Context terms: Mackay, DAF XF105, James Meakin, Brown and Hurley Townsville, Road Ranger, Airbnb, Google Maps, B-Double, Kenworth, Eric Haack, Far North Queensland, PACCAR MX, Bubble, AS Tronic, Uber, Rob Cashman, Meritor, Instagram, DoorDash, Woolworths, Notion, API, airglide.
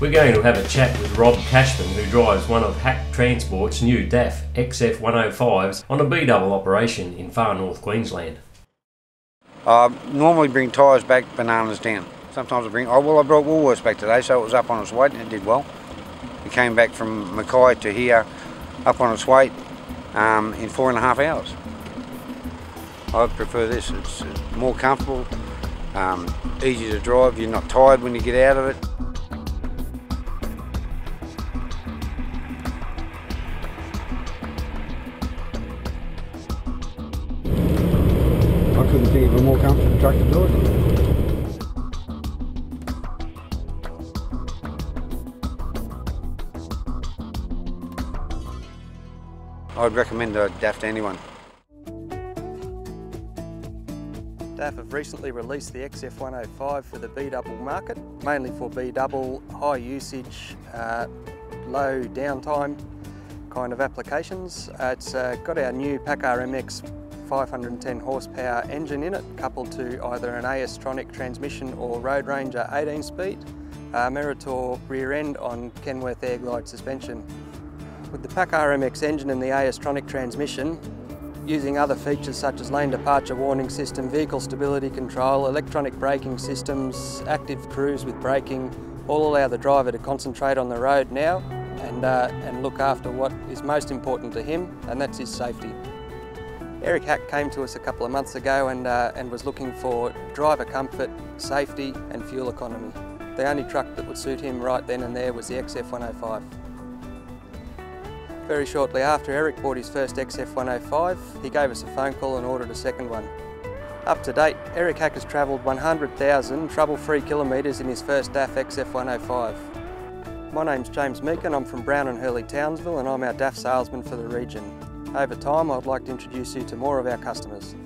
We're going to have a chat with Rob Cashman, who drives one of Haack Transport's new DAF XF105s on a B-Double operation in Far North Queensland. I normally bring tyres back, bananas down. Sometimes I bring, I brought Woolworths back today, so it was up on its weight and it did well. It came back from Mackay to here, up on its weight in 4.5 hours. I prefer this, it's more comfortable, easy to drive, you're not tired when you get out of it. I couldn't think of a more comfortable truck to do it. I'd recommend a DAF to anyone. DAF have recently released the XF105 for the B-Double market, mainly for B-Double, high usage, low downtime kind of applications. It's got our new PACCAR MX 510 horsepower engine in it, coupled to either an AS Tronic transmission or Road Ranger 18-speed, Meritor rear end on Kenworth air glide suspension. With the PACCAR MX engine and the AS Tronic transmission, using other features such as lane departure warning system, vehicle stability control, electronic braking systems, active cruise with braking, all allow the driver to concentrate on the road now and look after what is most important to him, and that's his safety. Eric Haack came to us a couple of months ago and was looking for driver comfort, safety and fuel economy. The only truck that would suit him right then and there was the XF105. Very shortly after Eric bought his first XF105, he gave us a phone call and ordered a second one. Up to date, Eric Haack has travelled 100,000 trouble-free kilometres in his first DAF XF105. My name's James Meakin, I'm from Brown and Hurley Townsville and I'm our DAF salesman for the region. Over time, I'd like to introduce you to more of our customers.